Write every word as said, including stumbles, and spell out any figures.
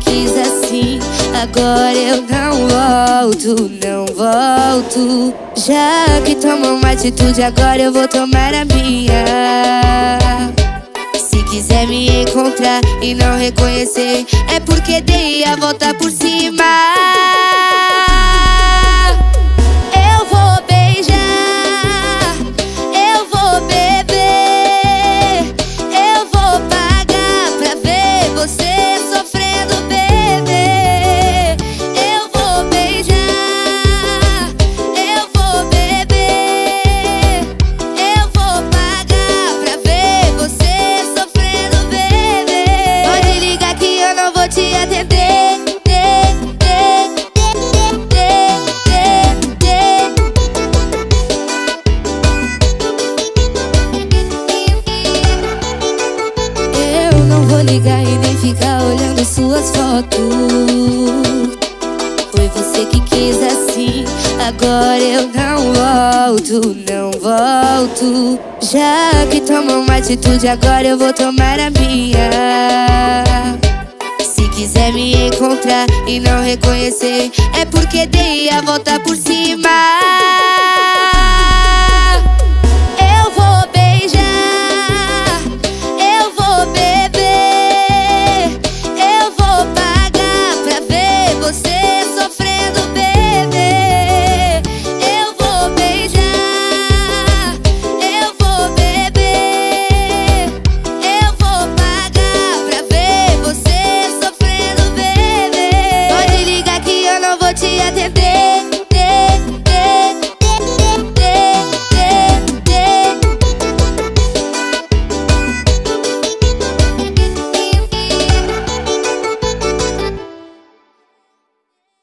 quis assim, agora eu não volto, não volto. Já que tomou uma atitude, agora eu vou tomar a minha. Se quiser me encontrar e não reconhecer, é porque dei a volta por cima. E nem ficar olhando suas fotos. Foi você que quis assim, agora eu não volto, não volto. Já que tomou uma atitude, agora eu vou tomar a minha. Se quiser me encontrar e não reconhecer, é porque dei a volta por cima.